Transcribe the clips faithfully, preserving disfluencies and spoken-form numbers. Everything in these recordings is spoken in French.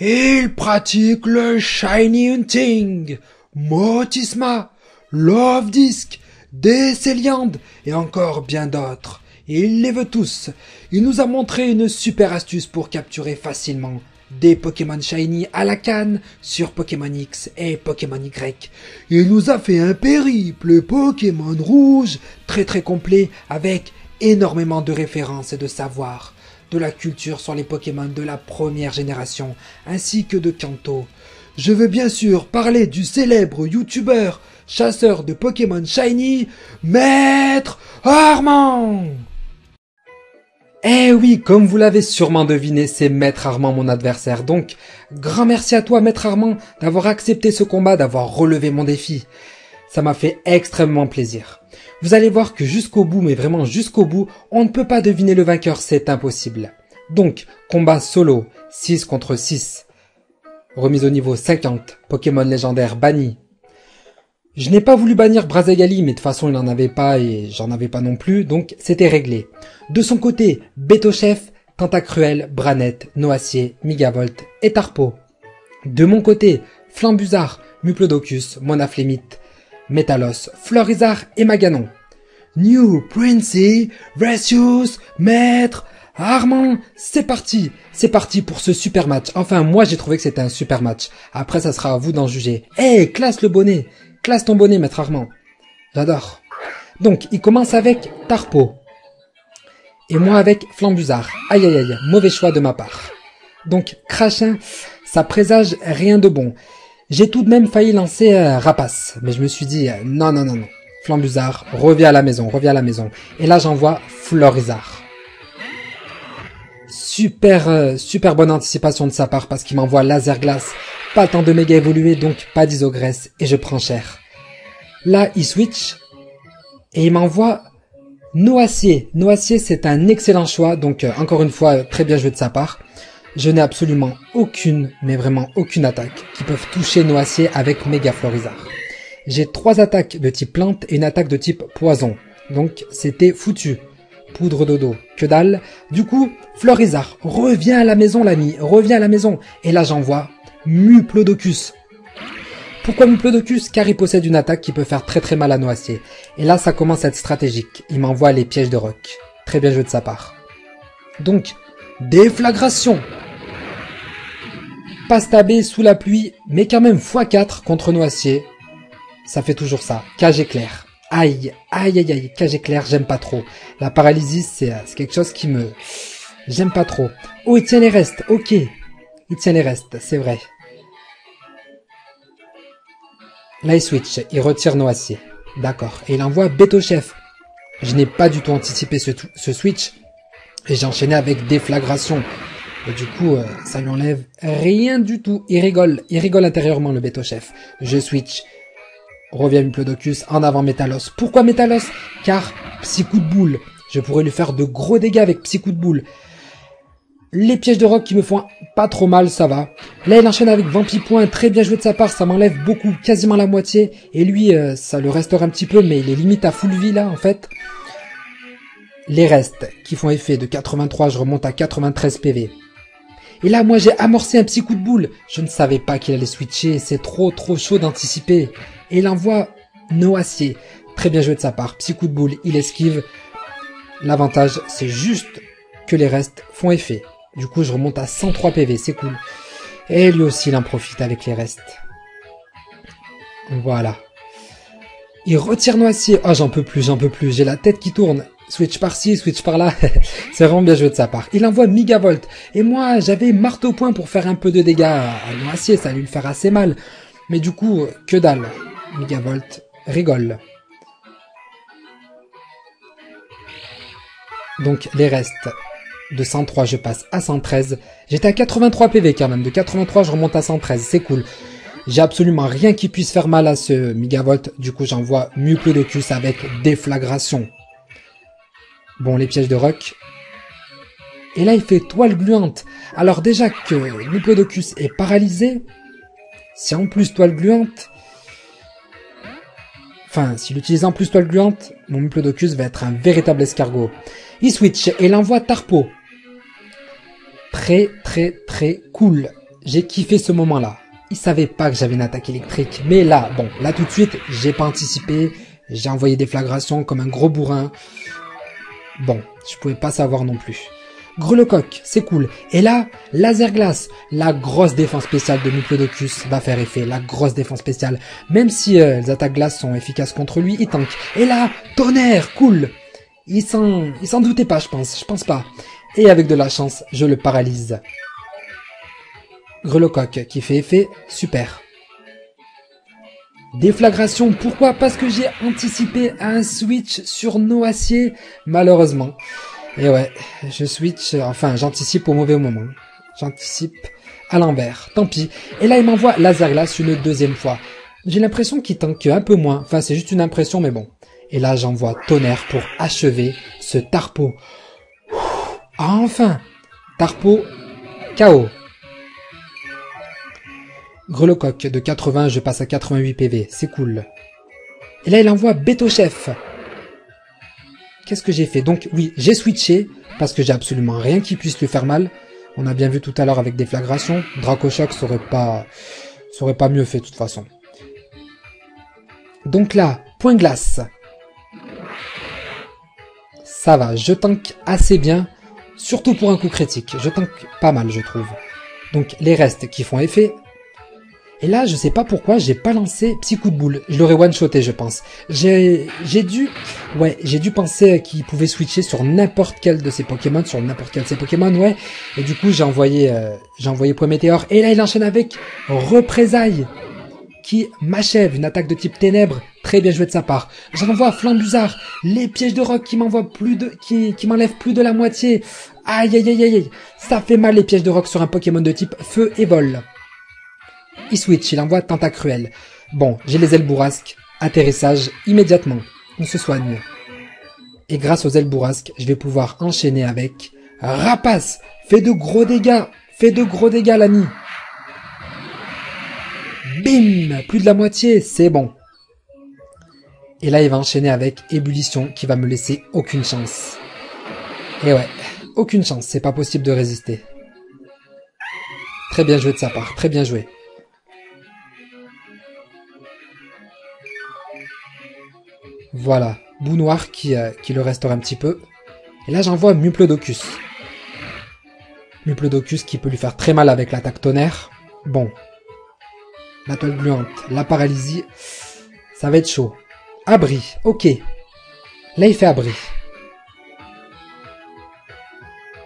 Il pratique le Shiny Hunting, Motisma, Love Disc, Décéliand et encore bien d'autres. Il les veut tous. Il nous a montré une super astuce pour capturer facilement des Pokémon Shiny à la canne sur Pokémon X et Pokémon Y. Il nous a fait un périple Pokémon rouge très très complet avec énormément de références et de savoirs, de la culture sur les Pokémon de la première génération ainsi que de Kanto. Je veux bien sûr parler du célèbre youtubeur chasseur de Pokémon Shiny, Maître Armand! Eh oui, comme vous l'avez sûrement deviné, c'est Maître Armand mon adversaire. Donc, grand merci à toi Maître Armand d'avoir accepté ce combat, d'avoir relevé mon défi. Ça m'a fait extrêmement plaisir. Vous allez voir que jusqu'au bout, mais vraiment jusqu'au bout, on ne peut pas deviner le vainqueur, c'est impossible. Donc, combat solo, six contre six. Remise au niveau cinquante, Pokémon légendaire banni. Je n'ai pas voulu bannir Brazagali, mais de toute façon il n'en avait pas et j'en avais pas non plus, donc c'était réglé. De son côté, Bétochef, Tentacruel, Branette, Noacier, Migavolt et Tarpo. De mon côté, Flambuzard, Muplodocus, Monaflémite, Métalos, Florizard et Maganon. New Princey, Recius, Maître Armand, c'est parti, c'est parti pour ce super match. Enfin, moi j'ai trouvé que c'était un super match. Après, ça sera à vous d'en juger. Eh, hey, classe le bonnet, classe ton bonnet, Maître Armand. J'adore. Donc, il commence avec Tarpo. Et moi avec Flambuzard. Aïe aïe aïe, mauvais choix de ma part. Donc, Crachin, ça présage rien de bon. J'ai tout de même failli lancer euh, Rapace, mais je me suis dit, euh, non, non, non, non. Flambuzard, reviens à la maison, reviens à la maison. Et là, j'envoie Florizard. Super, euh, super bonne anticipation de sa part parce qu'il m'envoie laser glace. Pas le temps de méga évoluer, donc pas d'isogresse et je prends cher. Là, il switch et il m'envoie Noacier. Noacier, c'est un excellent choix, donc euh, encore une fois, euh, très bien joué de sa part. Je n'ai absolument aucune, mais vraiment aucune attaque qui peuvent toucher Noacier avec méga Florizard. J'ai trois attaques de type plante et une attaque de type poison, donc c'était foutu. Poudre dodo, que dalle. Du coup, Florizard, reviens à la maison l'ami, reviens à la maison. Et là j'envoie Muplodocus. Pourquoi Muplodocus? Car il possède une attaque qui peut faire très très mal à Noacier. Et là ça commence à être stratégique, il m'envoie les pièges de roc. Très bien joué de sa part. Donc, déflagration. Passe tabé sous la pluie, mais quand même fois quatre contre Noacier. Ça fait toujours ça, cage éclair. Aïe, aïe, aïe, aïe, cage éclair, j'aime pas trop. La paralysie, c'est quelque chose qui me... J'aime pas trop. Oh, il tient les restes, ok. Il tient les restes, c'est vrai. Là, il switch, il retire Noacier. D'accord, et il envoie Bétochef. Je n'ai pas du tout anticipé ce, ce switch. Et j'ai enchaîné avec déflagration. Et du coup, euh, ça lui enlève rien du tout. Il rigole, il rigole intérieurement le Bétochef. Je switch. Revient Muplodocus, en avant Métalos. Pourquoi Métalos? Car Psy Coup de Boule. Je pourrais lui faire de gros dégâts avec Psy Coup de Boule. Les pièges de roc qui me font pas trop mal, ça va. Là, il enchaîne avec Vampipoint. Très bien joué de sa part. Ça m'enlève beaucoup, quasiment la moitié. Et lui, euh, ça le restaure un petit peu, mais il est limite à full vie, là, en fait. Les restes qui font effet de quatre-vingt-trois, je remonte à quatre-vingt-treize P V. Et là, moi, j'ai amorcé un Psy Coup de Boule. Je ne savais pas qu'il allait switcher. C'est trop, trop chaud d'anticiper. Et il envoie Noacier. Très bien joué de sa part. Petit coup de boule, il esquive. L'avantage, c'est juste que les restes font effet. Du coup, je remonte à cent trois P V. C'est cool. Et lui aussi, il en profite avec les restes. Voilà. Il retire Noacier. Oh, j'en peux plus, j'en peux plus. J'ai la tête qui tourne. Switch par-ci, switch par-là. C'est vraiment bien joué de sa part. Il envoie Migavolt. Et moi, j'avais marteau point pour faire un peu de dégâts à Noacier. Ça allait lui faire assez mal. Mais du coup, que dalle. Migavolt rigole. Donc les restes de cent trois, je passe à cent treize. J'étais à quatre-vingt-trois P V quand même. De quatre-vingt-trois, je remonte à cent treize. C'est cool. J'ai absolument rien qui puisse faire mal à ce Migavolt. Du coup, j'envoie Muplodocus avec déflagration. Bon, les pièges de roc. Et là, il fait toile gluante. Alors déjà que Muplodocus est paralysé, si en plus toile gluante... Enfin, s'il utilise en plus toile gluante, mon Muplodocus va être un véritable escargot. Il switch et l'envoie Tarpo. Très, très, très cool. J'ai kiffé ce moment-là. Il savait pas que j'avais une attaque électrique. Mais là, bon, là tout de suite, j'ai pas anticipé. J'ai envoyé des flagrations comme un gros bourrin. Bon, je pouvais pas savoir non plus. Grelocoq, c'est cool. Et là, laser glace. La grosse défense spéciale de Diplodocus va faire effet. La grosse défense spéciale. Même si euh, les attaques glace sont efficaces contre lui, il tank. Et là, tonnerre, cool. Il s'en, il s'en doutait pas, je pense. Je pense pas. Et avec de la chance, je le paralyse. Grelocoq qui fait effet, super. Déflagration, pourquoi? Parce que j'ai anticipé un switch sur nos aciers, malheureusement. Et ouais, je switch, enfin j'anticipe au mauvais moment. J'anticipe à l'envers, tant pis. Et là il m'envoie laser glace une deuxième fois. J'ai l'impression qu'il tank un peu moins, enfin c'est juste une impression mais bon. Et là j'envoie tonnerre pour achever ce Tarpeau. Ah, enfin, Tarpeau K O. Grelocoq de quatre-vingts, je passe à quatre-vingt-huit P V, c'est cool. Et là il envoie Béto Chef. Qu'est-ce que j'ai fait? Donc oui, j'ai switché, parce que j'ai absolument rien qui puisse lui faire mal. On a bien vu tout à l'heure avec déflagration, Dracochoc serait pas, serait pas mieux fait de toute façon. Donc là, point glace. Ça va, je tank assez bien, surtout pour un coup critique, je tank pas mal je trouve. Donc les restes qui font effet... Et là, je sais pas pourquoi, j'ai pas lancé petit coup de boule. Je l'aurais one-shoté, je pense. J'ai dû... Ouais, j'ai dû penser qu'il pouvait switcher sur n'importe quel de ses Pokémon, sur n'importe quel de ses Pokémon, ouais. Et du coup, j'ai envoyé, euh, j'ai envoyé Point Météor. Et là, il enchaîne avec Représailles, qui m'achève. Une attaque de type Ténèbres, très bien jouée de sa part. J'envoie Flambuzard, les pièges de roc qui m'envoient plus de... qui, qui m'enlèvent plus de la moitié. Aïe, aïe, aïe, aïe. Ça fait mal les pièges de roc sur un Pokémon de type Feu et Vol. Il switch, il envoie Tentacruel. Bon, j'ai les ailes bourrasques. Atterrissage immédiatement. On se soigne. Et grâce aux ailes bourrasques, je vais pouvoir enchaîner avec... Rapace, fais de gros dégâts. Fais de gros dégâts, l'ami. Bim, plus de la moitié, c'est bon. Et là, il va enchaîner avec Ébullition, qui va me laisser aucune chance. Et ouais, aucune chance, c'est pas possible de résister. Très bien joué de sa part, très bien joué. Voilà, bout noir qui, euh, qui le restaure un petit peu. Et là, j'envoie Diplodocus. Diplodocus qui peut lui faire très mal avec l'attaque tonnerre. Bon. La toile gluante, la paralysie. Ça va être chaud. Abri, ok. Là, il fait abri.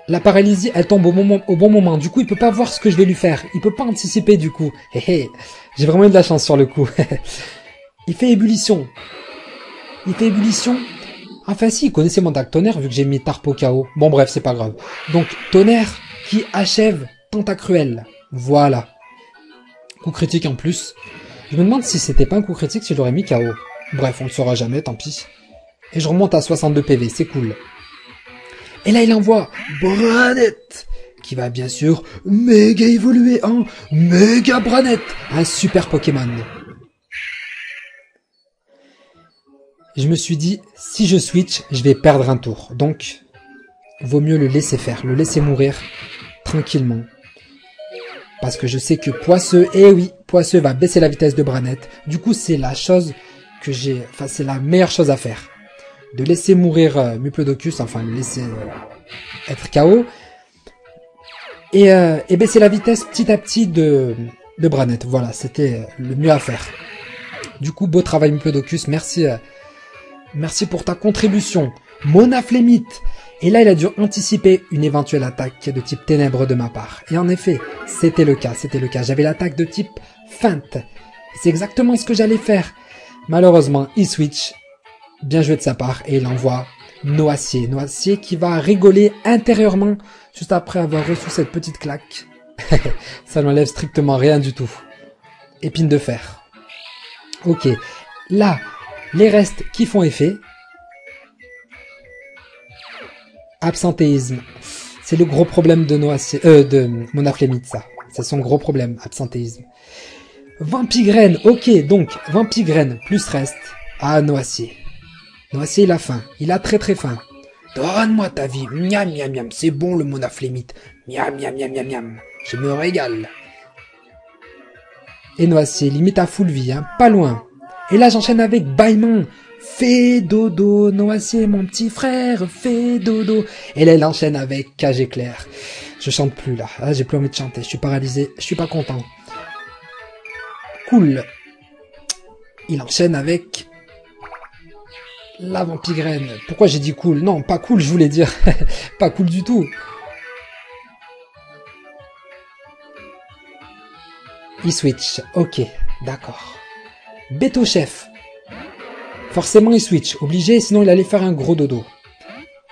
La paralysie, elle tombe au, moment, au bon moment. Du coup, il peut pas voir ce que je vais lui faire. Il peut pas anticiper, du coup. Hé hé, j'ai vraiment eu de la chance sur le coup. Il fait ébullition. Il fait ébullition. Enfin si, il connaissait mon attaque tonnerre vu que j'ai mis Tarpeau K O. Bon bref, c'est pas grave. Donc tonnerre qui achève Tentacruel. Voilà. Coup critique en plus. Je me demande si c'était pas un coup critique si j'aurais mis K O. Bref, on le saura jamais, tant pis. Et je remonte à soixante-deux P V, c'est cool. Et là il envoie Branette qui va bien sûr méga évoluer en Méga Branette, un super Pokémon. Je me suis dit, si je switch, je vais perdre un tour. Donc, vaut mieux le laisser faire, le laisser mourir tranquillement. Parce que je sais que Poisseux, eh oui, Poisseux va baisser la vitesse de Branette. Du coup, c'est la chose que j'ai, enfin, c'est la meilleure chose à faire. De laisser mourir euh, Diplodocus, enfin, le laisser euh, être K O. Et, euh, et baisser la vitesse petit à petit de, de Branette. Voilà, c'était le mieux à faire. Du coup, beau travail Diplodocus, merci... Euh, Merci pour ta contribution, Monaflémite. Et là, il a dû anticiper une éventuelle attaque de type ténèbres de ma part. Et en effet, c'était le cas, c'était le cas. J'avais l'attaque de type feinte. C'est exactement ce que j'allais faire. Malheureusement, il switch. Bien joué de sa part. Et il envoie Noacier. Noacier qui va rigoler intérieurement juste après avoir reçu cette petite claque. Ça n'enlève strictement rien du tout. Épine de fer. Ok. Là... les restes qui font effet. Absentéisme. C'est le gros problème de Noacier, euh, de Monaflémite, ça. C'est son gros problème, absentéisme. vingt pigraines, ok, donc vingt pigraines plus reste. Ah, Noacier. Noacier, il a faim. Il a très très faim. Donne-moi ta vie. Miam, miam, miam. C'est bon le Monaflémite. Miam, miam, miam, miam, miam. Je me régale. Et noisé, limite à full vie, hein, pas loin. Et là, j'enchaîne avec Baimon. Fais dodo, noisé, mon petit frère, fais dodo. Et là, elle enchaîne avec Cage Éclair. Je chante plus, là. Là, j'ai plus envie de chanter. Je suis paralysé. Je suis pas content. Cool. Il enchaîne avec la vampigraine. Pourquoi j'ai dit cool? Non, pas cool, je voulais dire. Pas cool du tout. Il switch. Ok, d'accord. Beto chef. Forcément, il switch. Obligé, sinon il allait faire un gros dodo.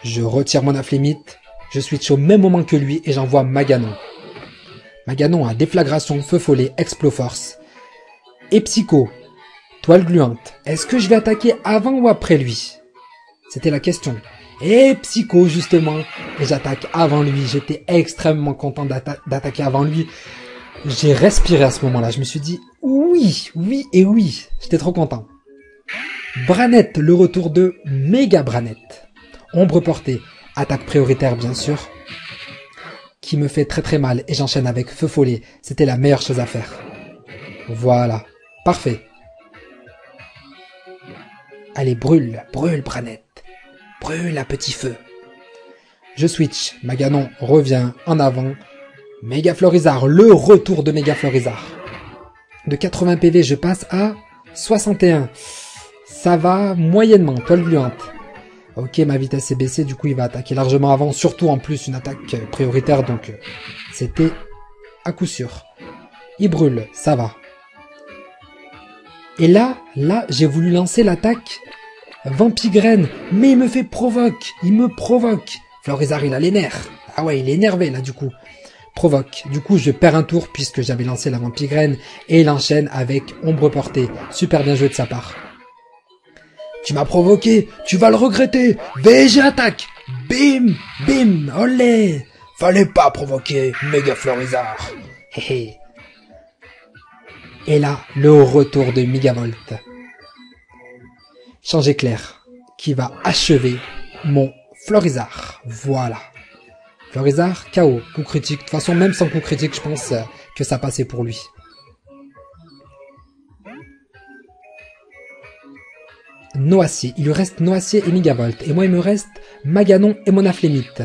Je retire mon afflémite. Je switch au même moment que lui et j'envoie Maganon. Maganon a déflagration, feu follet, exploforce. Et psycho. Toile gluante. Est-ce que je vais attaquer avant ou après lui? C'était la question. Et psycho, justement. Et j'attaque avant lui. J'étais extrêmement content d'attaquer avant lui. J'ai respiré à ce moment-là. Je me suis dit, oui, oui et oui. J'étais trop content. Branette, le retour de Méga Branette. Ombre portée. Attaque prioritaire, bien sûr. Qui me fait très très mal. Et j'enchaîne avec feu follet. C'était la meilleure chose à faire. Voilà. Parfait. Allez, brûle, brûle, Branette. Brûle à petit feu. Je switch. Maganon revient en avant. Méga Florizard, le retour de Méga Florizard. De quatre-vingts P V, je passe à soixante et un. Ça va moyennement, toile gluante. Ok, ma vitesse est baissée, du coup il va attaquer largement avant. Surtout en plus une attaque prioritaire, donc c'était à coup sûr. Il brûle, ça va. Et là, là, j'ai voulu lancer l'attaque Vampigraine, mais il me fait provoque, il me provoque. Florizard, il a les nerfs. Ah ouais, il est énervé là, du coup. Provoque. Du coup, je perds un tour puisque j'avais lancé la Vampigraine et il enchaîne avec Ombre Portée. Super bien joué de sa part. Tu m'as provoqué, tu vas le regretter. V G attaque. Bim, bim, olé. Fallait pas provoquer, Méga Florizard. Hé hé. Et là, le retour de Megavolt. Change éclair, qui va achever mon Florizard. Voilà. Florizard, K O, coup critique. De toute façon, même sans coup critique, je pense que ça passait pour lui. Noacier. Il lui reste Noacier et Megavolt. Et moi, il me reste Maganon et mon Afflémite.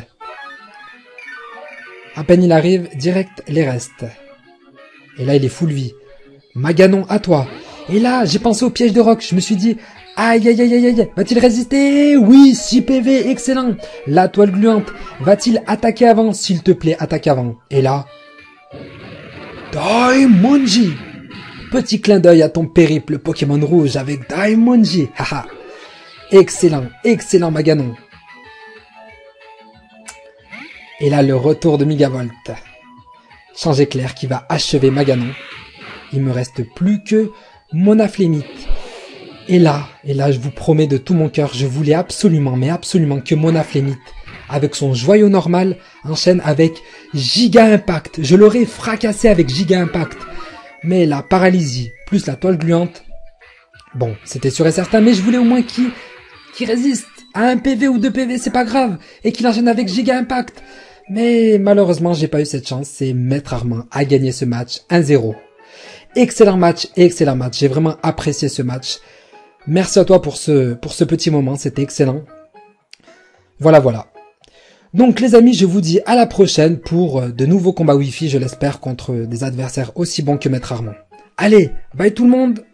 À peine il arrive, direct les restes. Et là, il est full vie. Maganon, à toi. Et là, j'ai pensé au piège de rock. Je me suis dit, aïe, aïe, aïe, aïe, aïe. Va-t-il résister? Oui, six P V, excellent. La toile gluante. Va-t-il attaquer avant? S'il te plaît, attaque avant. Et là, Daimonji. Petit clin d'œil à ton périple Pokémon rouge avec Daimonji. Haha. Excellent, excellent Maganon. Et là, le retour de Megavolt. Change éclair qui va achever Maganon. Il me reste plus que mon afflémite. Et là, et là, je vous promets de tout mon cœur, je voulais absolument, mais absolument que mon afflémite, avec son joyau normal, enchaîne avec Giga Impact. Je l'aurais fracassé avec Giga Impact. Mais la paralysie, plus la toile gluante, bon, c'était sûr et certain, mais je voulais au moins qu'il qu'il résiste à un P V ou deux P V, c'est pas grave, et qu'il enchaîne avec Giga Impact. Mais malheureusement, j'ai pas eu cette chance, et Maître Armand a gagné ce match un zéro. Excellent match, excellent match. J'ai vraiment apprécié ce match. Merci à toi pour ce, pour ce petit moment. C'était excellent. Voilà, voilà. Donc, les amis, je vous dis à la prochaine pour de nouveaux combats Wi-Fi, je l'espère, contre des adversaires aussi bons que Maître Armand. Allez, bye tout le monde!